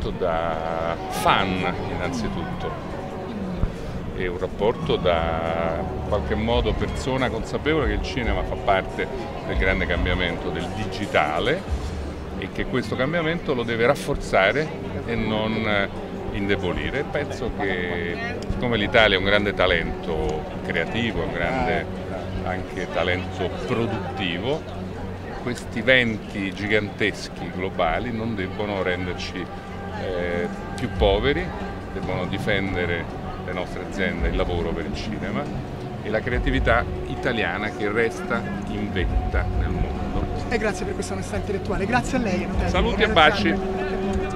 rapporto da fan innanzitutto, è un rapporto da in qualche modo persona consapevole che il cinema fa parte del grande cambiamento del digitale e che questo cambiamento lo deve rafforzare e non indebolire. Penso che siccome l'Italia è un grande talento creativo, un grande anche talento produttivo, questi eventi giganteschi globali non debbono renderci più poveri, debbono difendere le nostre aziende, il lavoro per il cinema e la creatività italiana che resta in vetta nel mondo. E grazie per questa onestà intellettuale, grazie a lei. Saluti e baci.